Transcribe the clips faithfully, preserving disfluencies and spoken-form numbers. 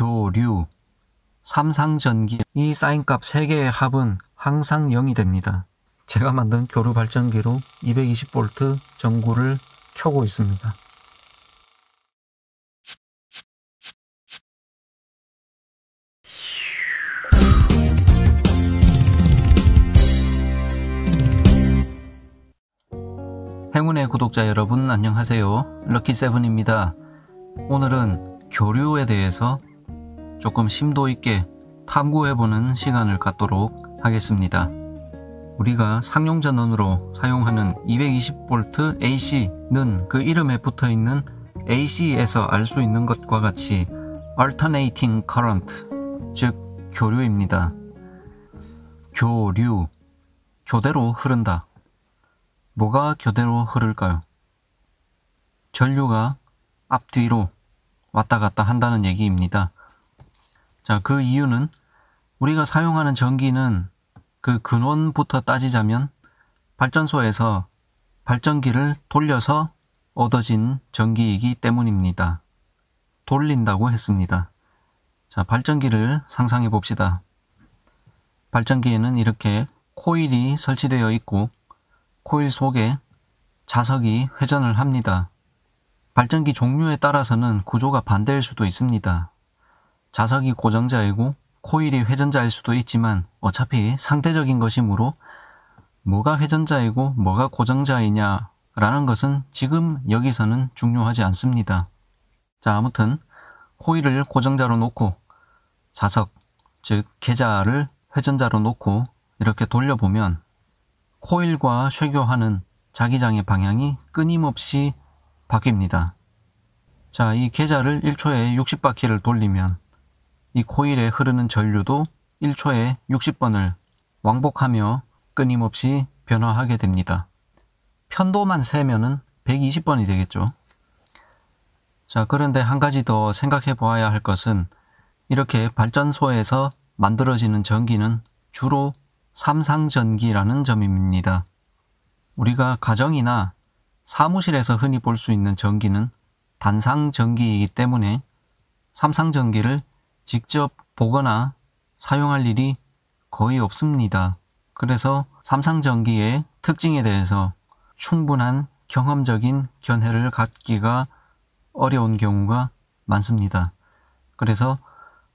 교류, 삼상전기 이 사인값 세 개의 합은 항상 영이 됩니다. 제가 만든 교류 발전기로 이백이십 볼트 전구를 켜고 있습니다. 행운의 구독자 여러분 안녕하세요. 럭키세븐입니다. 오늘은 교류에 대해서 조금 심도 있게 탐구해보는 시간을 갖도록 하겠습니다. 우리가 상용전원으로 사용하는 이백이십 볼트 에이씨는 그 이름에 붙어있는 에이씨에서 알 수 있는 것과 같이 Alternating Current, 즉 교류입니다. 교류, 교대로 흐른다. 뭐가 교대로 흐를까요? 전류가 앞뒤로 왔다 갔다 한다는 얘기입니다. 자, 그 이유는 우리가 사용하는 전기는 그 근원부터 따지자면 발전소에서 발전기를 돌려서 얻어진 전기이기 때문입니다. 돌린다고 했습니다. 자, 발전기를 상상해 봅시다. 발전기에는 이렇게 코일이 설치되어 있고 코일 속에 자석이 회전을 합니다. 발전기 종류에 따라서는 구조가 반대일 수도 있습니다. 자석이 고정자이고 코일이 회전자일 수도 있지만 어차피 상대적인 것이므로 뭐가 회전자이고 뭐가 고정자이냐 라는 것은 지금 여기서는 중요하지 않습니다. 자, 아무튼 코일을 고정자로 놓고 자석, 즉 계좌를 회전자로 놓고 이렇게 돌려보면 코일과 쇄교하는 자기장의 방향이 끊임없이 바뀝니다. 자, 이 계좌를 일 초에 육십 바퀴를 돌리면 이 코일에 흐르는 전류도 일 초에 육십 번을 왕복하며 끊임없이 변화하게 됩니다. 편도만 세면은 백이십 번이 되겠죠. 자, 그런데 한 가지 더 생각해 보아야 할 것은 이렇게 발전소에서 만들어지는 전기는 주로 삼상전기라는 점입니다. 우리가 가정이나 사무실에서 흔히 볼 수 있는 전기는 단상전기이기 때문에 삼상전기를 직접 보거나 사용할 일이 거의 없습니다. 그래서 삼상전기의 특징에 대해서 충분한 경험적인 견해를 갖기가 어려운 경우가 많습니다. 그래서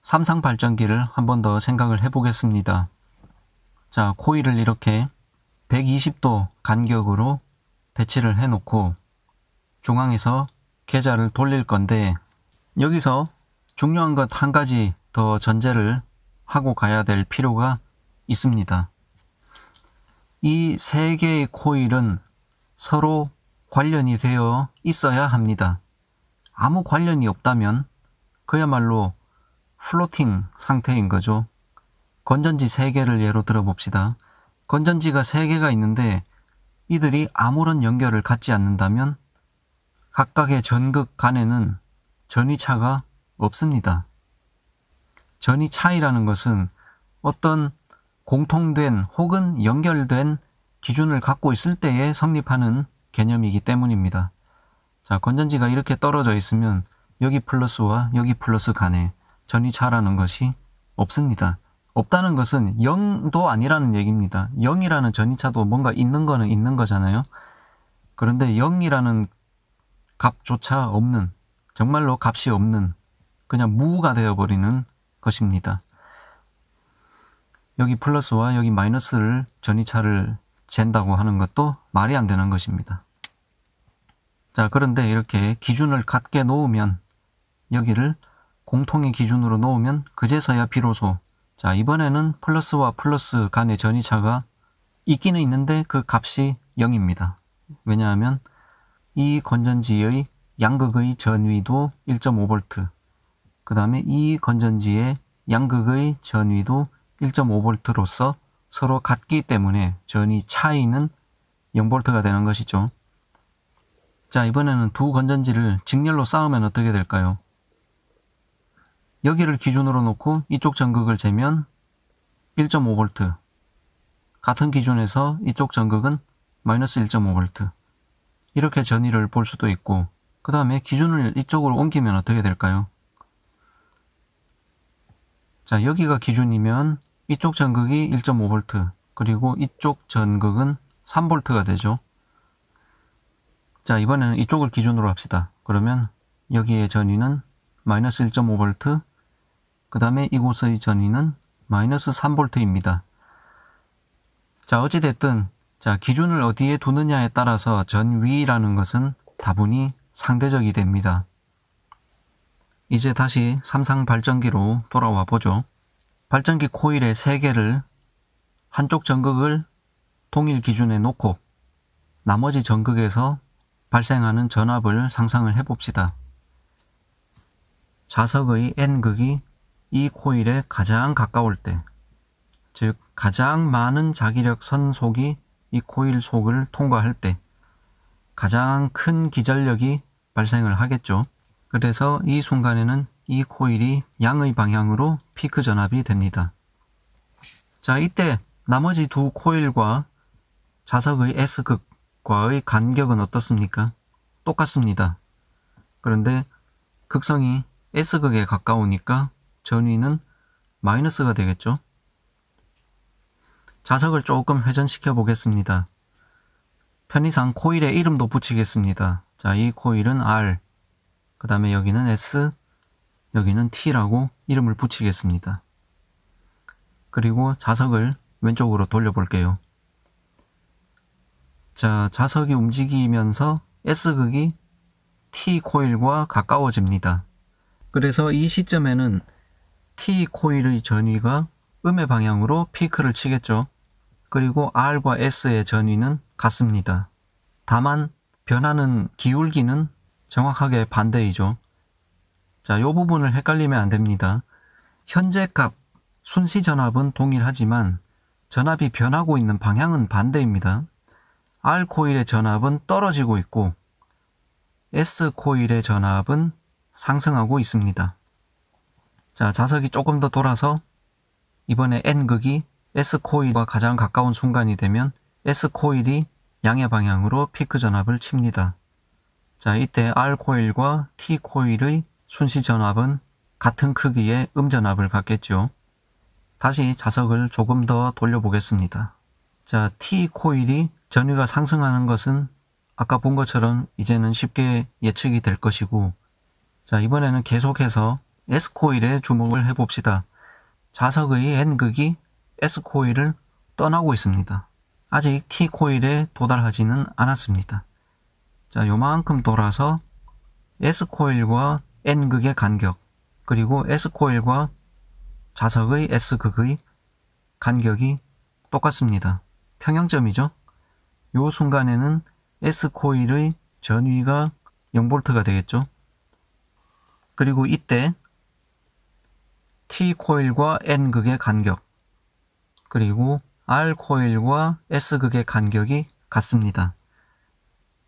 삼상발전기를 한 번 더 생각을 해보겠습니다. 자, 코일을 이렇게 백이십 도 간격으로 배치를 해놓고 중앙에서 계좌를 돌릴 건데 여기서 중요한 것 한 가지 더 전제를 하고 가야 될 필요가 있습니다. 이 세 개의 코일은 서로 관련이 되어 있어야 합니다. 아무 관련이 없다면 그야말로 플로팅 상태인 거죠. 건전지 세 개를 예로 들어봅시다. 건전지가 세 개가 있는데 이들이 아무런 연결을 갖지 않는다면 각각의 전극 간에는 전위차가 없습니다. 전위차이라는 것은 어떤 공통된 혹은 연결된 기준을 갖고 있을 때에 성립하는 개념이기 때문입니다. 자, 건전지가 이렇게 떨어져 있으면 여기 플러스와 여기 플러스 간에 전위차라는 것이 없습니다. 없다는 것은 영도 아니라는 얘기입니다. 영이라는 전위차도 뭔가 있는 거는 있는 거잖아요. 그런데 영이라는 값조차 없는, 정말로 값이 없는, 그냥 무가 되어버리는 것입니다. 여기 플러스와 여기 마이너스를 전위차를 잰다고 하는 것도 말이 안 되는 것입니다. 자, 그런데 이렇게 기준을 갖게 놓으면, 여기를 공통의 기준으로 놓으면 그제서야 비로소 자, 이번에는 플러스와 플러스 간의 전위차가 있기는 있는데 그 값이 영입니다. 왜냐하면 이 건전지의 양극의 전위도 일 점 오 볼트, 그 다음에 이 건전지의 양극의 전위도 일 점 오 볼트로서 서로 같기 때문에 전위 차이는 영 볼트가 되는 것이죠. 자, 이번에는 두 건전지를 직렬로 쌓으면 어떻게 될까요? 여기를 기준으로 놓고 이쪽 전극을 재면 일 점 오 볼트, 같은 기준에서 이쪽 전극은 마이너스 일 점 오 볼트, 이렇게 전위를 볼 수도 있고, 그 다음에 기준을 이쪽으로 옮기면 어떻게 될까요? 자, 여기가 기준이면 이쪽 전극이 일 점 오 볼트, 그리고 이쪽 전극은 삼 볼트가 되죠. 자, 이번에는 이쪽을 기준으로 합시다. 그러면 여기의 전위는 마이너스 일 점 오 볼트, 그 다음에 이곳의 전위는 마이너스 삼 볼트입니다. 자, 어찌됐든 자, 기준을 어디에 두느냐에 따라서 전위라는 것은 다분히 상대적이 됩니다. 이제 다시 삼상 발전기로 돌아와 보죠. 발전기 코일의 세 개를 한쪽 전극을 동일 기준에 놓고 나머지 전극에서 발생하는 전압을 상상을 해봅시다. 자석의 N극이 이 코일에 가장 가까울 때, 즉 가장 많은 자기력 선속이 이 코일 속을 통과할 때 가장 큰 기전력이 발생을 하겠죠. 그래서 이 순간에는 이 코일이 양의 방향으로 피크 전압이 됩니다. 자, 이때 나머지 두 코일과 자석의 S극과의 간격은 어떻습니까? 똑같습니다. 그런데 극성이 S극에 가까우니까 전위는 마이너스가 되겠죠. 자석을 조금 회전시켜 보겠습니다. 편의상 코일의 이름도 붙이겠습니다. 자, 이 코일은 R, 그 다음에 여기는 S, 여기는 T라고 이름을 붙이겠습니다. 그리고 자석을 왼쪽으로 돌려볼게요. 자, 자석이 움직이면서 S극이 T코일과 가까워집니다. 그래서 이 시점에는 T코일의 전위가 음의 방향으로 피크를 치겠죠. 그리고 R과 S의 전위는 같습니다. 다만 변하는 기울기는 정확하게 반대이죠. 자, 요 부분을 헷갈리면 안 됩니다. 현재 값, 순시 전압은 동일하지만 전압이 변하고 있는 방향은 반대입니다. R 코일의 전압은 떨어지고 있고 S 코일의 전압은 상승하고 있습니다. 자, 자석이 조금 더 돌아서 이번에 N극이 S 코일과 가장 가까운 순간이 되면 S 코일이 양의 방향으로 피크 전압을 칩니다. 자, 이때 R 코일과 T 코일의 순시 전압은 같은 크기의 음전압을 갖겠죠. 다시 자석을 조금 더 돌려보겠습니다. 자, T 코일이 전위가 상승하는 것은 아까 본 것처럼 이제는 쉽게 예측이 될 것이고, 자, 이번에는 계속해서 S 코일에 주목을 해봅시다. 자석의 N극이 S 코일을 떠나고 있습니다. 아직 T 코일에 도달하지는 않았습니다. 자, 요만큼 돌아서 S코일과 N극의 간격, 그리고 S코일과 자석의 S극의 간격이 똑같습니다. 평형점이죠. 요 순간에는 S코일의 전위가 영 볼트가 되겠죠. 그리고 이때 T코일과 N극의 간격, 그리고 R코일과 S극의 간격이 같습니다.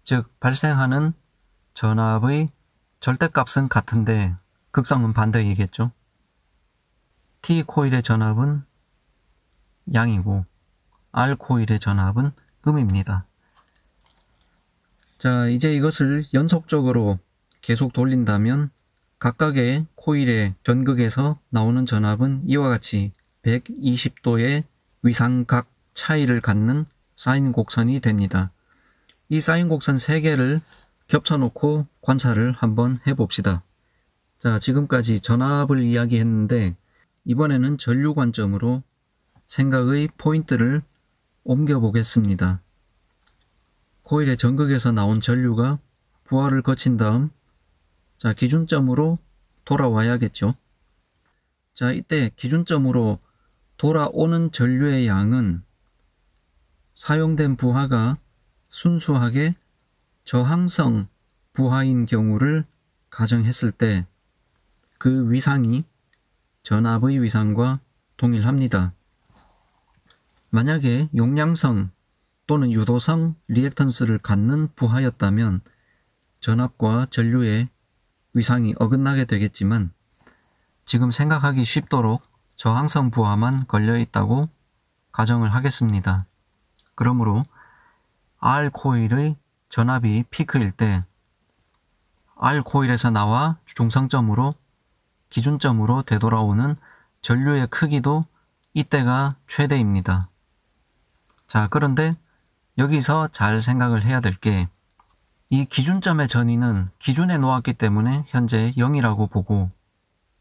즉, 발생하는 전압의 절대값은 같은데 극성은 반대이겠죠. T코일의 전압은 양이고 R코일의 전압은 음입니다. 자, 이제 이것을 연속적으로 계속 돌린다면 각각의 코일의 전극에서 나오는 전압은 이와 같이 백이십 도의 위상각 차이를 갖는 사인 곡선이 됩니다. 이 사인 곡선 세 개를 겹쳐놓고 관찰을 한번 해봅시다. 자, 지금까지 전압을 이야기했는데 이번에는 전류 관점으로 생각의 포인트를 옮겨보겠습니다. 코일의 전극에서 나온 전류가 부하를 거친 다음 자, 기준점으로 돌아와야겠죠. 자, 이때 기준점으로 돌아오는 전류의 양은 사용된 부하가 순수하게 저항성 부하인 경우를 가정했을 때 그 위상이 전압의 위상과 동일합니다. 만약에 용량성 또는 유도성 리액턴스를 갖는 부하였다면 전압과 전류의 위상이 어긋나게 되겠지만 지금 생각하기 쉽도록 저항성 부하만 걸려 있다고 가정을 하겠습니다. 그러므로 R 코일의 전압이 피크일 때 R 코일에서 나와 중성점으로 기준점으로 되돌아오는 전류의 크기도 이때가 최대입니다. 자, 그런데 여기서 잘 생각을 해야 될 게, 이 기준점의 전위는 기준에 놓았기 때문에 현재 영이라고 보고,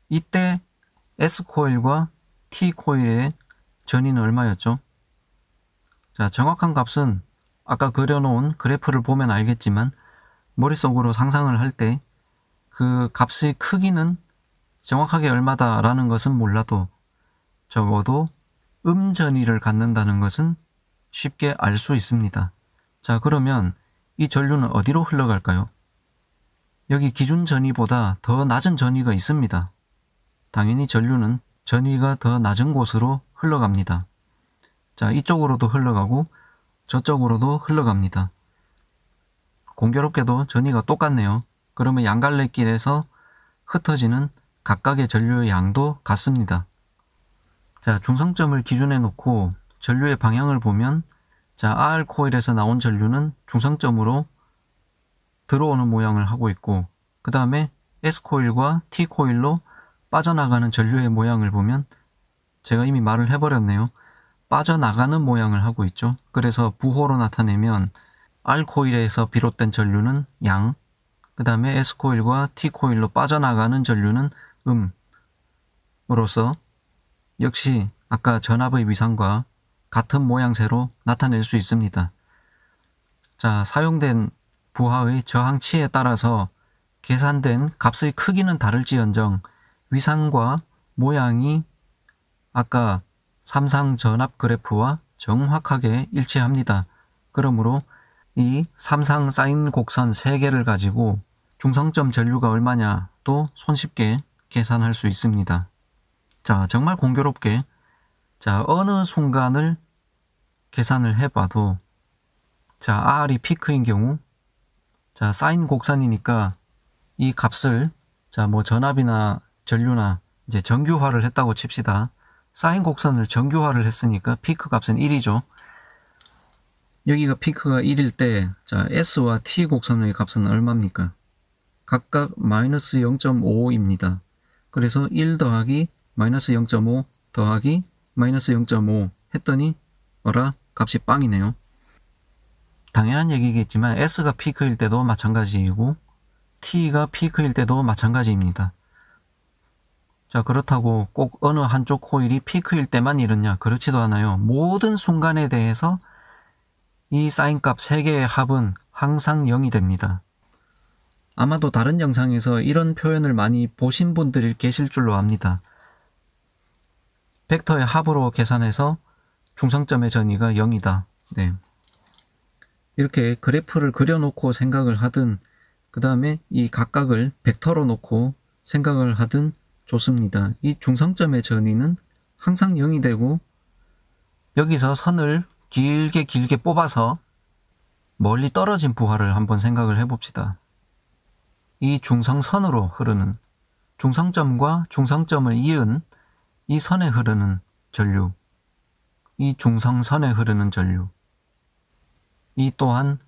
이때 S코일과 T코일의 전위는 얼마였죠? 자, 정확한 값은 아까 그려놓은 그래프를 보면 알겠지만 머릿속으로 상상을 할 때 그 값의 크기는 정확하게 얼마다라는 것은 몰라도 적어도 음전위를 갖는다는 것은 쉽게 알 수 있습니다. 자, 그러면 이 전류는 어디로 흘러갈까요? 여기 기준 전위보다 더 낮은 전위가 있습니다. 당연히 전류는 전위가 더 낮은 곳으로 흘러갑니다. 자, 이쪽으로도 흘러가고 저쪽으로도 흘러갑니다. 공교롭게도 전위가 똑같네요. 그러면 양갈래길에서 흩어지는 각각의 전류의 양도 같습니다. 자, 중성점을 기준에 놓고 전류의 방향을 보면, 자, R코일에서 나온 전류는 중성점으로 들어오는 모양을 하고 있고, 그 다음에 S코일과 T코일로 빠져나가는 전류의 모양을 보면, 제가 이미 말을 해버렸네요. 빠져나가는 모양을 하고 있죠. 그래서 부호로 나타내면 R코일에서 비롯된 전류는 양, 그 다음에 S코일과 T코일로 빠져나가는 전류는 음으로써 역시 아까 전압의 위상과 같은 모양새로 나타낼 수 있습니다. 자, 사용된 부하의 저항치에 따라서 계산된 값의 크기는 다를지언정 위상과 모양이 아까 삼상전압 그래프와 정확하게 일치합니다. 그러므로 이 삼상 사인 곡선 세 개를 가지고 중성점 전류가 얼마냐도 손쉽게 계산할 수 있습니다. 자, 정말 공교롭게 자, 어느 순간을 계산을 해봐도 자, R이 피크인 경우 자, 사인 곡선이니까 이 값을 자, 뭐 전압이나 전류나 이제 정규화를 했다고 칩시다. 사인 곡선을 정규화를 했으니까 피크 값은 일이죠. 여기가 피크가 일일 때 자, S와 T 곡선의 값은 얼마입니까? 각각 마이너스 영 점 오입니다. 그래서 일 더하기 마이너스 영 점 오 더하기 마이너스 영 점 오 했더니 어라, 값이 빵이네요. 당연한 얘기겠지만 S가 피크일 때도 마찬가지이고 T가 피크일 때도 마찬가지입니다. 자, 그렇다고 꼭 어느 한쪽 코일이 피크일 때만 이렇냐? 그렇지도 않아요. 모든 순간에 대해서 이 사인값 세 개의 합은 항상 영이 됩니다. 아마도 다른 영상에서 이런 표현을 많이 보신 분들이 계실 줄로 압니다. 벡터의 합으로 계산해서 중성점의 전위가 영이다. 네. 이렇게 그래프를 그려놓고 생각을 하든 그 다음에 이 각각을 벡터로 놓고 생각을 하든 좋습니다. 이 중성점의 전위는 항상 영이 되고, 여기서 선을 길게 길게 뽑아서 멀리 떨어진 부하를 한번 생각을 해봅시다. 이 중성선으로 흐르는, 중성점과 중성점을 이은 이 선에 흐르는 전류, 이 중성선에 흐르는 전류, 이 또한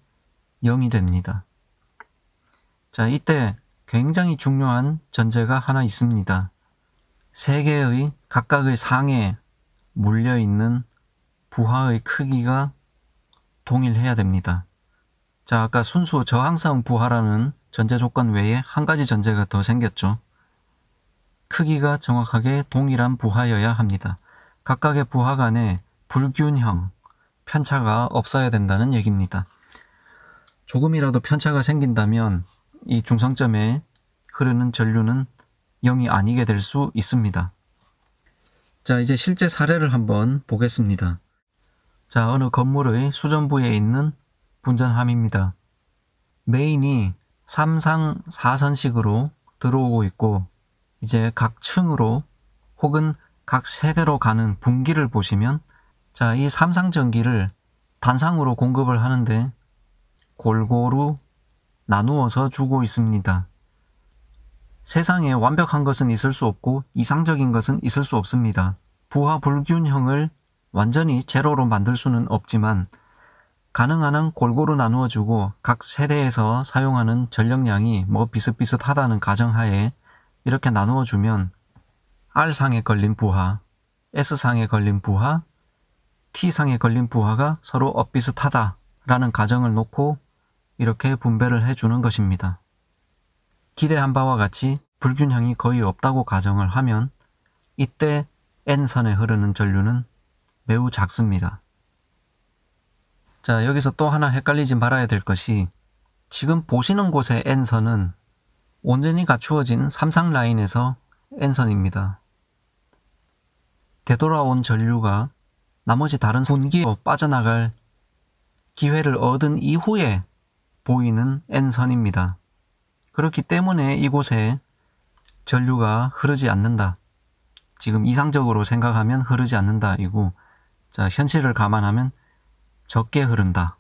영이 됩니다. 자, 이때 굉장히 중요한 전제가 하나 있습니다. 세 개의 각각의 상에 물려있는 부하의 크기가 동일해야 됩니다. 자, 아까 순수 저항성 부하라는 전제 조건 외에 한 가지 전제가 더 생겼죠. 크기가 정확하게 동일한 부하여야 합니다. 각각의 부하 간에 불균형, 편차가 없어야 된다는 얘기입니다. 조금이라도 편차가 생긴다면 이 중성점에 흐르는 전류는 영이 아니게 될 수 있습니다. 자, 이제 실제 사례를 한번 보겠습니다. 자, 어느 건물의 수전부에 있는 분전함입니다. 메인이 삼상 사선식으로 들어오고 있고, 이제 각 층으로 혹은 각 세대로 가는 분기를 보시면, 자, 이 삼상 전기를 단상으로 공급을 하는데 골고루 나누어서 주고 있습니다. 세상에 완벽한 것은 있을 수 없고 이상적인 것은 있을 수 없습니다. 부하 불균형을 완전히 제로로 만들 수는 없지만 가능한 한 골고루 나누어주고 각 세대에서 사용하는 전력량이 뭐 비슷비슷하다는 가정하에 이렇게 나누어주면 R상에 걸린 부하, S상에 걸린 부하, T상에 걸린 부하가 서로 엇비슷하다라는 가정을 놓고 이렇게 분배를 해주는 것입니다. 기대한 바와 같이 불균형이 거의 없다고 가정을 하면 이때 N선에 흐르는 전류는 매우 작습니다. 자, 여기서 또 하나 헷갈리지 말아야 될 것이, 지금 보시는 곳의 N선은 온전히 갖추어진 삼상 라인에서 N선입니다. 되돌아온 전류가 나머지 다른 분기로 빠져나갈 기회를 얻은 이후에 보이는 N선입니다. 그렇기 때문에 이곳에 전류가 흐르지 않는다. 지금 이상적으로 생각하면 흐르지 않는다 이고, 자, 현실을 감안하면 적게 흐른다.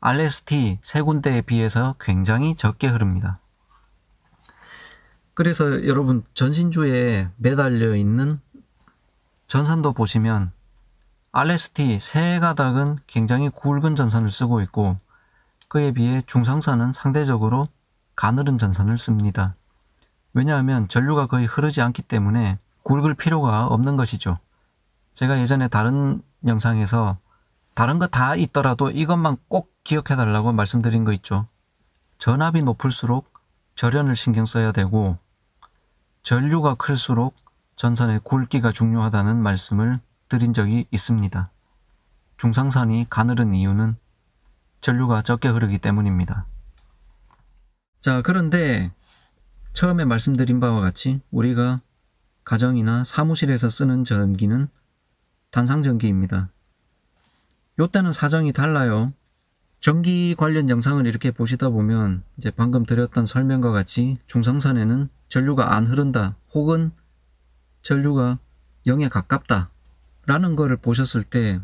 알에스티 세 군데에 비해서 굉장히 적게 흐릅니다. 그래서 여러분, 전신주에 매달려 있는 전선도 보시면 알에스티 세 가닥은 굉장히 굵은 전선을 쓰고 있고, 그에 비해 중성선은 상대적으로 가늘은 전선을 씁니다. 왜냐하면 전류가 거의 흐르지 않기 때문에 굵을 필요가 없는 것이죠. 제가 예전에 다른 영상에서 다른 거 다 있더라도 이것만 꼭 기억해달라고 말씀드린 거 있죠. 전압이 높을수록 절연을 신경 써야 되고, 전류가 클수록 전선의 굵기가 중요하다는 말씀을 드린 적이 있습니다. 중상선이 가늘은 이유는 전류가 적게 흐르기 때문입니다. 자, 그런데 처음에 말씀드린 바와 같이 우리가 가정이나 사무실에서 쓰는 전기는 단상전기입니다. 요때는 사정이 달라요. 전기 관련 영상을 이렇게 보시다 보면 이제 방금 드렸던 설명과 같이 중성선에는 전류가 안 흐른다, 혹은 전류가 영에 가깝다 라는 거를 보셨을 때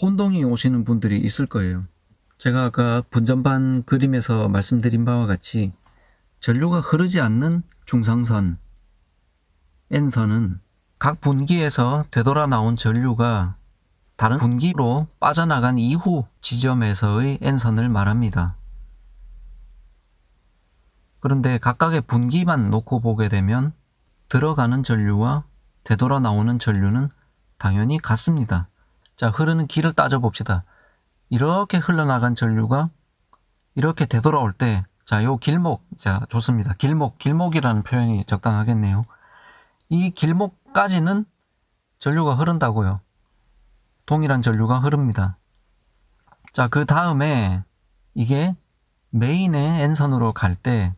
혼동이 오시는 분들이 있을 거예요. 제가 아까 분전반 그림에서 말씀드린 바와 같이 전류가 흐르지 않는 중상선, N선은 각 분기에서 되돌아 나온 전류가 다른 분기로 빠져나간 이후 지점에서의 N선을 말합니다. 그런데 각각의 분기만 놓고 보게 되면 들어가는 전류와 되돌아 나오는 전류는 당연히 같습니다. 자, 흐르는 길을 따져봅시다. 이렇게 흘러나간 전류가 이렇게 되돌아올 때, 자, 요 길목, 자, 좋습니다. 길목, 길목이라는 표현이 적당하겠네요. 이 길목까지는 전류가 흐른다고요. 동일한 전류가 흐릅니다. 자, 그 다음에 이게 메인의 N선으로 갈 때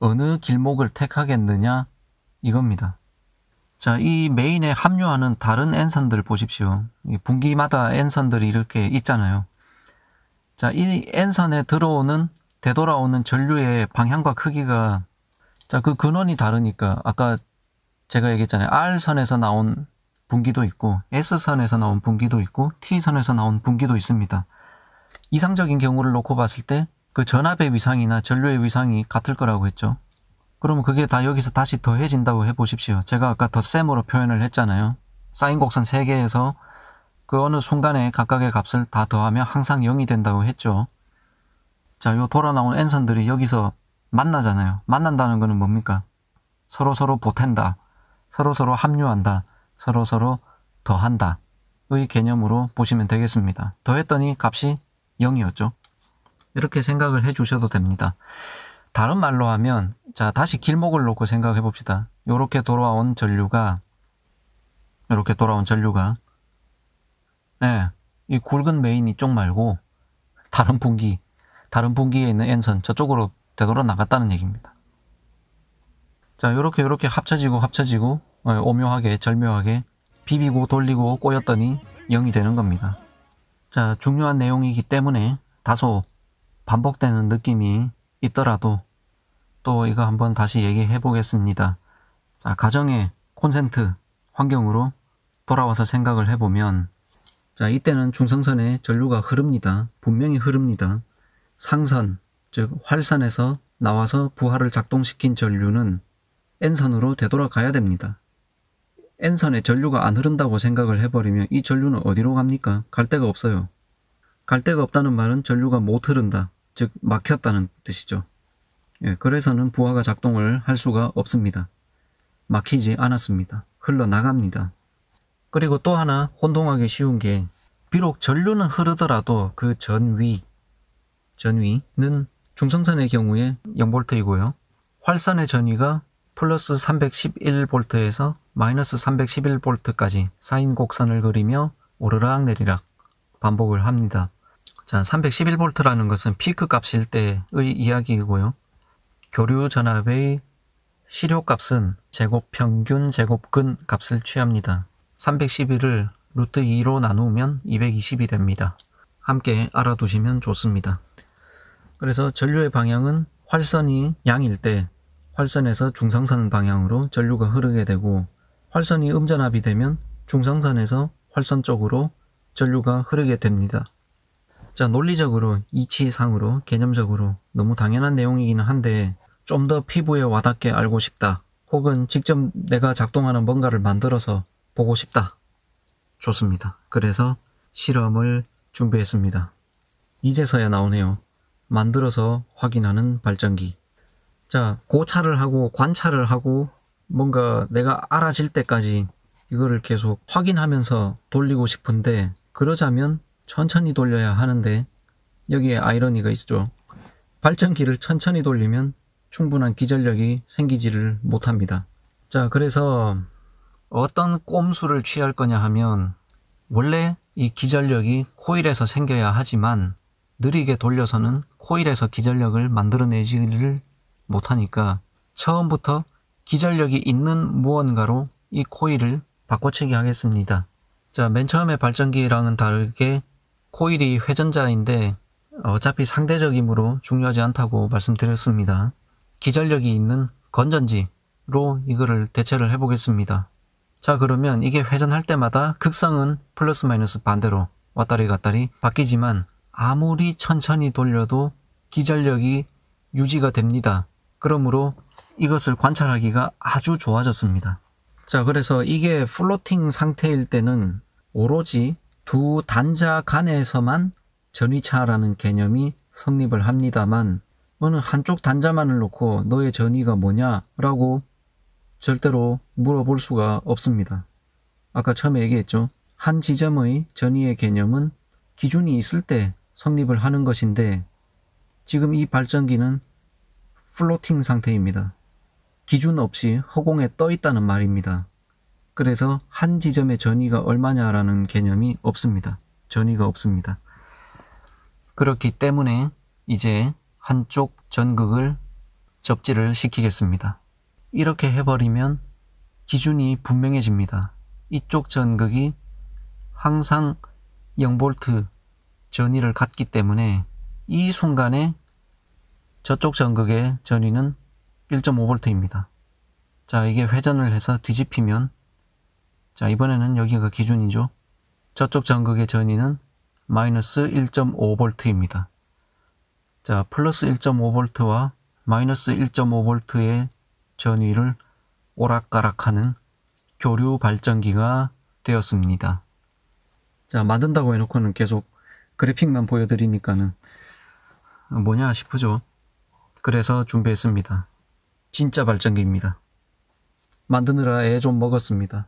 어느 길목을 택하겠느냐 이겁니다. 자, 이 메인에 합류하는 다른 N선들 보십시오. 분기마다 N선들이 이렇게 있잖아요. 자, 이 N선에 들어오는 되돌아오는 전류의 방향과 크기가, 자, 그 근원이 다르니까, 아까 제가 얘기했잖아요. R선에서 나온 분기도 있고 S선에서 나온 분기도 있고 T선에서 나온 분기도 있습니다. 이상적인 경우를 놓고 봤을 때 그 전압의 위상이나 전류의 위상이 같을 거라고 했죠. 그러면 그게 다 여기서 다시 더해진다고 해보십시오. 제가 아까 덧셈으로 표현을 했잖아요. 사인 곡선 세 개에서 그 어느 순간에 각각의 값을 다 더하면 항상 영이 된다고 했죠. 자, 요 돌아 나온 N선들이 여기서 만나잖아요. 만난다는 거는 뭡니까? 서로서로 보탠다, 서로서로 합류한다, 서로서로 더한다 의 개념으로 보시면 되겠습니다. 더했더니 값이 영이었죠. 이렇게 생각을 해 주셔도 됩니다. 다른 말로 하면, 자, 다시 길목을 놓고 생각해 봅시다. 요렇게 돌아온 전류가, 요렇게 돌아온 전류가, 네, 이 굵은 메인 이쪽 말고 다른 분기, 다른 분기에 있는 N선 저쪽으로 되돌아 나갔다는 얘기입니다. 자, 요렇게 요렇게 합쳐지고 합쳐지고 오묘하게 절묘하게 비비고 돌리고 꼬였더니 영이 되는 겁니다. 자, 중요한 내용이기 때문에 다소 반복되는 느낌이 있더라도 또 이거 한번 다시 얘기해 보겠습니다. 자, 가정의 콘센트 환경으로 돌아와서 생각을 해보면, 자, 이때는 중성선에 전류가 흐릅니다. 분명히 흐릅니다. 상선, 즉 활선에서 나와서 부하를 작동시킨 전류는 N선으로 되돌아가야 됩니다. N선에 전류가 안 흐른다고 생각을 해버리면 이 전류는 어디로 갑니까? 갈 데가 없어요. 갈 데가 없다는 말은 전류가 못 흐른다, 즉 막혔다는 뜻이죠. 예, 그래서는 부하가 작동을 할 수가 없습니다. 막히지 않았습니다. 흘러나갑니다. 그리고 또 하나 혼동하기 쉬운 게, 비록 전류는 흐르더라도 그 전위, 전위는 중성선의 경우에 영 볼트이고요. 활선의 전위가 플러스 삼백십일 볼트에서 마이너스 삼백십일 볼트까지 사인 곡선을 그리며 오르락 내리락 반복을 합니다. 자, 삼백십일 볼트라는 것은 피크 값일 때의 이야기이고요. 교류 전압의 시료 값은 제곱 평균 제곱근 값을 취합니다. 삼백십일을 루트 이로 나누면 이백이십이 됩니다. 함께 알아두시면 좋습니다. 그래서 전류의 방향은 활선이 양일 때 활선에서 중상선 방향으로 전류가 흐르게 되고, 활선이 음전압이 되면 중상선에서 활선 쪽으로 전류가 흐르게 됩니다. 자, 논리적으로 이치상으로 개념적으로 너무 당연한 내용이기는 한데 좀 더 피부에 와닿게 알고 싶다, 혹은 직접 내가 작동하는 뭔가를 만들어서 보고 싶다, 좋습니다. 그래서 실험을 준비했습니다. 이제서야 나오네요. 만들어서 확인하는 발전기. 자, 고찰을 하고 관찰을 하고 뭔가 내가 알아질 때까지 이거를 계속 확인하면서 돌리고 싶은데, 그러자면 천천히 돌려야 하는데 여기에 아이러니가 있죠. 발전기를 천천히 돌리면 충분한 기전력이 생기지를 못합니다. 자, 그래서 어떤 꼼수를 취할 거냐 하면, 원래 이 기전력이 코일에서 생겨야 하지만 느리게 돌려서는 코일에서 기전력을 만들어내지를 못하니까 처음부터 기전력이 있는 무언가로 이 코일을 바꿔치기 하겠습니다. 자, 맨 처음에 발전기랑은 다르게 코일이 회전자인데 어차피 상대적이므로 중요하지 않다고 말씀드렸습니다. 기전력이 있는 건전지로 이거를 대체를 해보겠습니다. 자, 그러면 이게 회전할 때마다 극성은 플러스 마이너스 반대로 왔다리 갔다리 바뀌지만 아무리 천천히 돌려도 기전력이 유지가 됩니다. 그러므로 이것을 관찰하기가 아주 좋아졌습니다. 자, 그래서 이게 플로팅 상태일 때는 오로지 두 단자 간에서만 전위차라는 개념이 성립을 합니다만, 너는 한쪽 단자만을 놓고 너의 전위가 뭐냐라고 절대로 물어볼 수가 없습니다. 아까 처음에 얘기했죠. 한 지점의 전위의 개념은 기준이 있을 때 성립을 하는 것인데, 지금 이 발전기는 플로팅 상태입니다. 기준 없이 허공에 떠 있다는 말입니다. 그래서 한 지점의 전위가 얼마냐라는 개념이 없습니다. 전위가 없습니다. 그렇기 때문에 이제 한쪽 전극을 접지를 시키겠습니다. 이렇게 해버리면 기준이 분명해집니다. 이쪽 전극이 항상 영 볼트 전위를 갖기 때문에 이 순간에 저쪽 전극의 전위는 일 점 오 볼트입니다. 자, 이게 회전을 해서 뒤집히면, 자, 이번에는 여기가 기준이죠. 저쪽 전극의 전위는 마이너스 일 점 오 볼트입니다. 자, 플러스 일 점 오 볼트와 마이너스 일 점 오 볼트의 전위를 오락가락하는 교류 발전기가 되었습니다. 자, 만든다고 해놓고는 계속 그래픽만 보여드리니까는 뭐냐 싶으죠. 그래서 준비했습니다. 진짜 발전기입니다. 만드느라 애 좀 먹었습니다.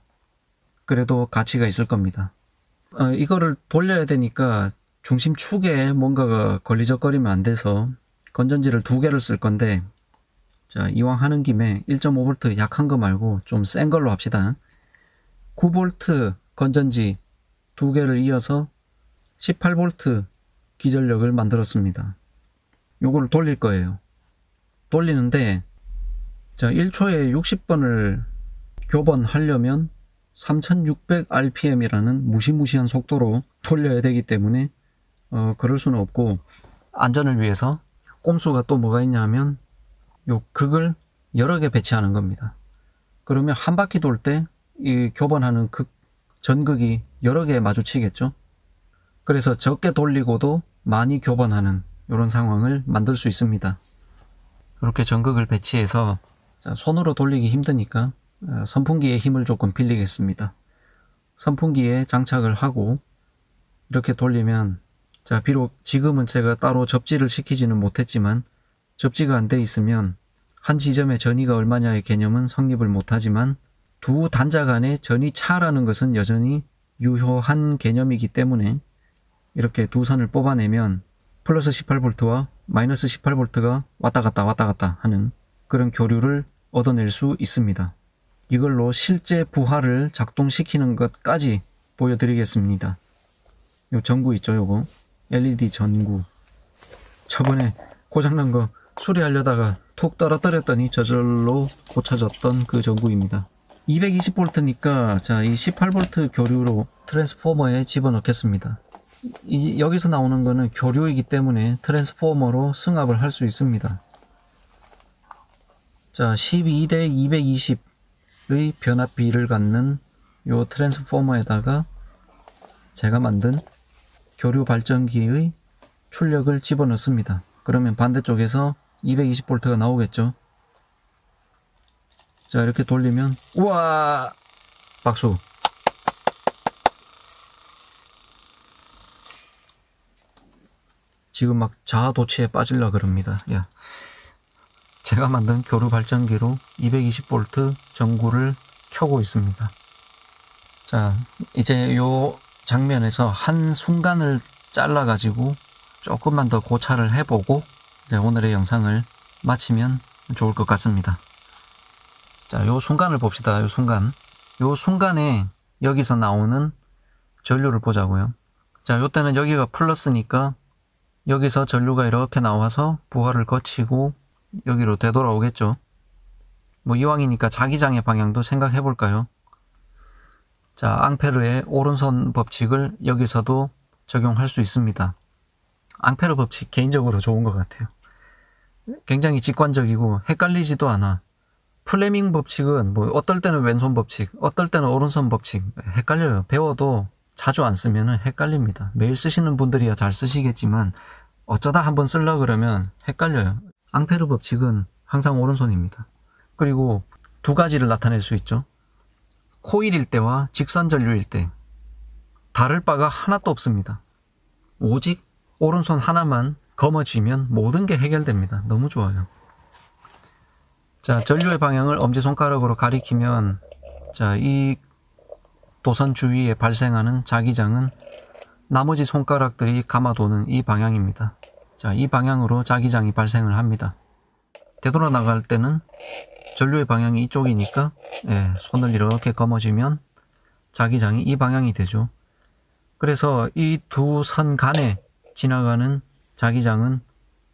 그래도 가치가 있을 겁니다. 어, 이거를 돌려야 되니까 중심축에 뭔가가 걸리적거리면 안 돼서 건전지를 두 개를 쓸 건데, 자, 이왕 하는 김에 일 점 오 볼트 약한 거 말고 좀 센 걸로 합시다. 구 볼트 건전지 두 개를 이어서 십팔 볼트 기전력을 만들었습니다. 요걸 돌릴 거예요. 돌리는데, 자, 일 초에 육십 번을 교번하려면 삼천육백 알피엠 이라는 무시무시한 속도로 돌려야 되기 때문에 어, 그럴 수는 없고, 안전을 위해서 꼼수가 또 뭐가 있냐면 요 극을 여러 개 배치하는 겁니다. 그러면 한 바퀴 돌 때 이 교번하는 극 전극이 여러 개 마주치겠죠. 그래서 적게 돌리고도 많이 교번하는 이런 상황을 만들 수 있습니다. 이렇게 전극을 배치해서, 자, 손으로 돌리기 힘드니까 선풍기의 힘을 조금 빌리겠습니다. 선풍기에 장착을 하고 이렇게 돌리면, 자, 비록 지금은 제가 따로 접지를 시키지는 못했지만 접지가 안 돼 있으면 한 지점의 전이가 얼마냐의 개념은 성립을 못하지만 두 단자 간의 전이 차라는 것은 여전히 유효한 개념이기 때문에 이렇게 두 선을 뽑아내면 플러스 십팔 볼트와 마이너스 십팔 볼트가 왔다갔다 왔다갔다 하는 그런 교류를 얻어낼 수 있습니다. 이걸로 실제 부하를 작동시키는 것까지 보여드리겠습니다. 요 전구 있죠, 요거 엘이디 전구. 저번에 고장난 거 수리하려다가 툭 떨어뜨렸더니 저절로 고쳐졌던 그 전구입니다. 이백이십 볼트니까 자, 이 십팔 볼트 교류로 트랜스포머에 집어넣겠습니다. 이, 여기서 나오는 거는 교류이기 때문에 트랜스포머로 승합을 할 수 있습니다. 자, 십이 대 이백이십의 변압비를 갖는 요 트랜스포머에다가 제가 만든 교류 발전기의 출력을 집어넣습니다. 그러면 반대쪽에서 이백이십 볼트가 나오겠죠. 자, 이렇게 돌리면 우와! 박수! 지금 막 자아도취에 빠질라 그럽니다. 야, 제가 만든 교류 발전기로 이백이십 볼트 전구를 켜고 있습니다. 자, 이제 요 장면에서 한 순간을 잘라 가지고 조금만 더 고찰을 해보고 이제 오늘의 영상을 마치면 좋을 것 같습니다. 자, 요 순간을 봅시다. 요 순간, 요 순간에 여기서 나오는 전류를 보자고요. 자, 요때는 여기가 플러스니까 여기서 전류가 이렇게 나와서 부하를 거치고 여기로 되돌아오겠죠. 뭐 이왕이니까 자기장의 방향도 생각해 볼까요? 자, 앙페르의 오른손 법칙을 여기서도 적용할 수 있습니다. 앙페르 법칙 개인적으로 좋은 것 같아요. 굉장히 직관적이고 헷갈리지도 않아. 플레밍 법칙은 뭐 어떨 때는 왼손 법칙, 어떨 때는 오른손 법칙 헷갈려요. 배워도 자주 안 쓰면 헷갈립니다. 매일 쓰시는 분들이야 잘 쓰시겠지만 어쩌다 한번 쓰려 그러면 헷갈려요. 앙페르 법칙은 항상 오른손입니다. 그리고 두 가지를 나타낼 수 있죠. 코일일 때와 직선 전류일 때. 다를 바가 하나도 없습니다. 오직 오른손 하나만 거머쥐면 모든 게 해결됩니다. 너무 좋아요. 자, 전류의 방향을 엄지손가락으로 가리키면 자, 이 도선 주위에 발생하는 자기장은 나머지 손가락들이 감아도는 이 방향입니다. 자, 이 방향으로 자기장이 발생을 합니다. 되돌아 나갈 때는 전류의 방향이 이쪽이니까 예, 손을 이렇게 거머쥐면 자기장이 이 방향이 되죠. 그래서 이 두 선 간에 지나가는 자기장은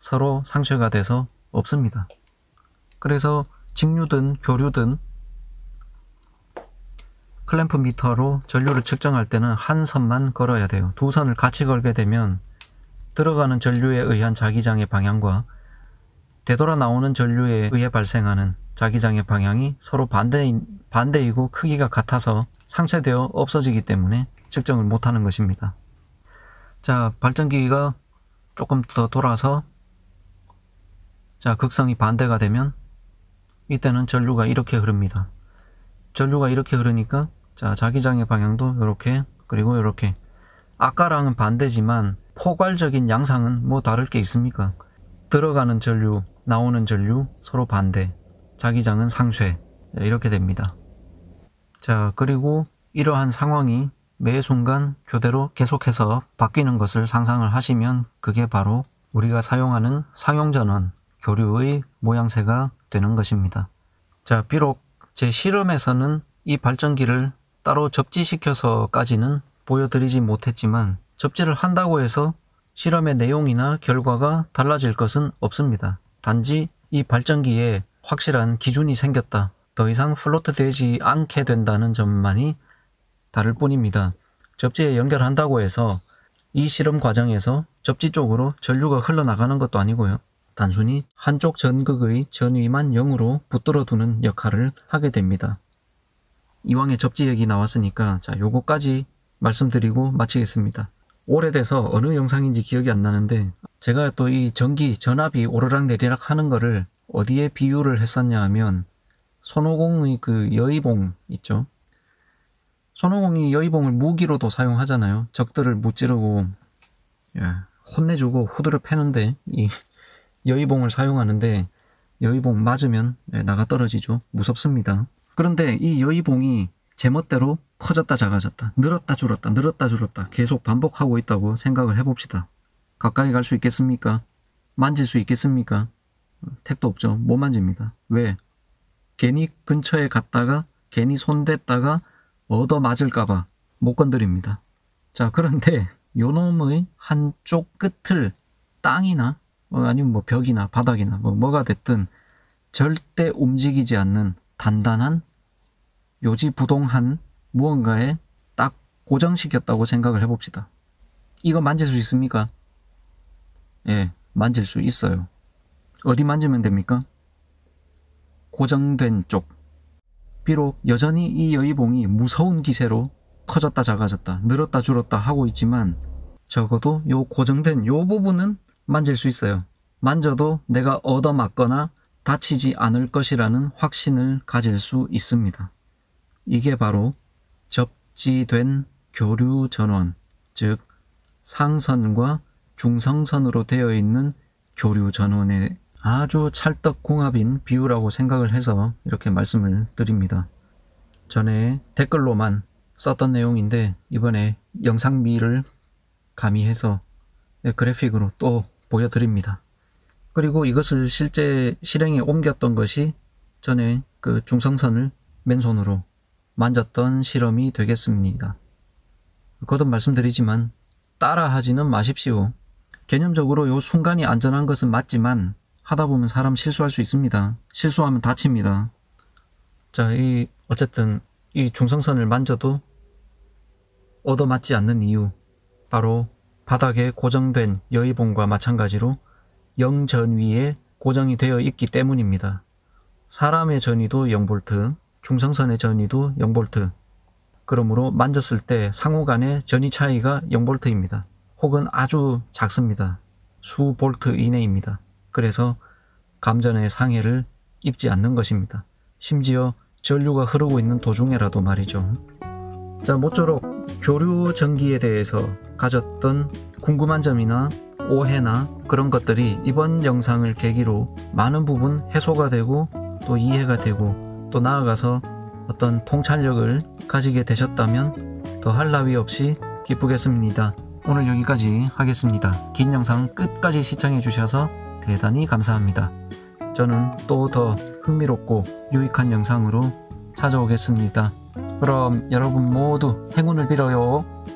서로 상쇄가 돼서 없습니다. 그래서 직류든 교류든 클램프 미터로 전류를 측정할 때는 한 선만 걸어야 돼요. 두 선을 같이 걸게 되면 들어가는 전류에 의한 자기장의 방향과 되돌아 나오는 전류에 의해 발생하는 자기장의 방향이 서로 반대, 반대이고 크기가 같아서 상쇄되어 없어지기 때문에 측정을 못하는 것입니다. 자, 발전기가 조금 더 돌아서 자, 극성이 반대가 되면 이때는 전류가 이렇게 흐릅니다. 전류가 이렇게 흐르니까 자, 자기장의 방향도 이렇게 그리고 이렇게. 아까랑은 반대지만 포괄적인 양상은 뭐 다를 게 있습니까? 들어가는 전류, 나오는 전류 서로 반대, 자기장은 상쇄 이렇게 됩니다. 자, 그리고 이러한 상황이 매 순간 교대로 계속해서 바뀌는 것을 상상을 하시면 그게 바로 우리가 사용하는 상용전원, 교류의 모양새가 되는 것입니다. 자, 비록 제 실험에서는 이 발전기를 따로 접지시켜서까지는 보여드리지 못했지만 접지를 한다고 해서 실험의 내용이나 결과가 달라질 것은 없습니다. 단지 이 발전기에 확실한 기준이 생겼다, 더 이상 플로트 되지 않게 된다는 점만이 다를 뿐입니다. 접지에 연결한다고 해서 이 실험 과정에서 접지 쪽으로 전류가 흘러나가는 것도 아니고요. 단순히 한쪽 전극의 전위만 영으로 붙들어 두는 역할을 하게 됩니다. 이왕에 접지 얘기 나왔으니까 자, 요거까지 말씀드리고 마치겠습니다. 오래돼서 어느 영상인지 기억이 안 나는데 제가 또 이 전기 전압이 오르락 내리락 하는 거를 어디에 비유를 했었냐 하면 손오공의 그 여의봉 있죠. 손오공이 여의봉을 무기로도 사용하잖아요. 적들을 무찌르고 예, 혼내주고 후드를 패는데 이 여의봉을 사용하는데 여의봉 맞으면 나가 떨어지죠. 무섭습니다. 그런데 이 여의봉이 제멋대로 커졌다 작아졌다, 늘었다 줄었다, 늘었다 줄었다 계속 반복하고 있다고 생각을 해봅시다. 가까이 갈 수 있겠습니까? 만질 수 있겠습니까? 택도 없죠. 못 만집니다. 왜? 괜히 근처에 갔다가 괜히 손댔다가 얻어맞을까봐 못 건드립니다. 자, 그런데 요놈의 한쪽 끝을 땅이나 아니면 뭐 벽이나 바닥이나 뭐 뭐가 됐든 절대 움직이지 않는 단단한 요지부동한 무언가에 딱 고정시켰다고 생각을 해봅시다. 이거 만질 수 있습니까? 예, 만질 수 있어요. 어디 만지면 됩니까? 고정된 쪽. 비록 여전히 이 여의봉이 무서운 기세로 커졌다 작아졌다 늘었다 줄었다 하고 있지만 적어도 요 고정된 요 부분은 만질 수 있어요. 만져도 내가 얻어맞거나 다치지 않을 것이라는 확신을 가질 수 있습니다. 이게 바로 접지된 교류 전원, 즉 상선과 중성선으로 되어 있는 교류 전원의 아주 찰떡궁합인 비유라고 생각을 해서 이렇게 말씀을 드립니다. 전에 댓글로만 썼던 내용인데 이번에 영상미를 가미해서 그래픽으로 또 보여드립니다. 그리고 이것을 실제 실행에 옮겼던 것이 전에 그 중성선을 맨손으로 만졌던 실험이 되겠습니다. 거듭 말씀드리지만 따라하지는 마십시오. 개념적으로 요 순간이 안전한 것은 맞지만 하다보면 사람 실수할 수 있습니다. 실수하면 다칩니다. 자, 이 어쨌든 이 중성선을 만져도 얻어맞지 않는 이유, 바로 바닥에 고정된 여의봉과 마찬가지로 영 전위에 고정이 되어 있기 때문입니다. 사람의 전위도 영 볼트, 중성선의 전위도 영 볼트, 그러므로 만졌을 때 상호 간의 전위 차이가 영 볼트입니다. 혹은 아주 작습니다. 수 볼트 이내입니다. 그래서 감전의 상해를 입지 않는 것입니다. 심지어 전류가 흐르고 있는 도중에라도 말이죠. 자, 모쪼록 교류 전기에 대해서 가졌던 궁금한 점이나 오해나 그런 것들이 이번 영상을 계기로 많은 부분 해소가 되고 또 이해가 되고 또 나아가서 어떤 통찰력을 가지게 되셨다면 더할 나위 없이 기쁘겠습니다. 오늘 여기까지 하겠습니다. 긴 영상 끝까지 시청해 주셔서 대단히 감사합니다. 저는 또 더 흥미롭고 유익한 영상으로 찾아오겠습니다. 그럼 여러분 모두 행운을 빌어요.